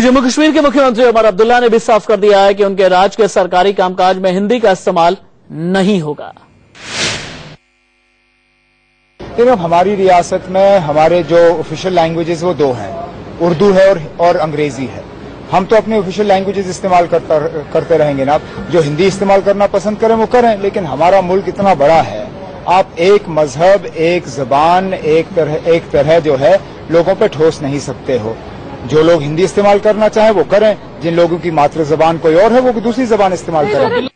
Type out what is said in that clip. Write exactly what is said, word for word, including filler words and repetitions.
जम्मू कश्मीर के मुख्यमंत्री उमर अब्दुल्ला ने भी साफ कर दिया है कि उनके राज्य के सरकारी कामकाज में हिंदी का इस्तेमाल नहीं होगा। हमारी रियासत में हमारे जो ऑफिशियल लैंग्वेजेस वो दो हैं, उर्दू है और, और अंग्रेजी है। हम तो अपने ऑफिशियल लैंग्वेजेस इस्तेमाल करते, करते रहेंगे ना। जो हिंदी इस्तेमाल करना पसंद करें वो करें, लेकिन हमारा मुल्क इतना बड़ा है, आप एक मजहब, एक जबान, एक तरह एक तरह जो है लोगों पर ठोस नहीं सकते हो। जो लोग हिंदी इस्तेमाल करना चाहें वो करें, जिन लोगों की मातृ जबान कोई और है वो दूसरी जबान इस्तेमाल करें।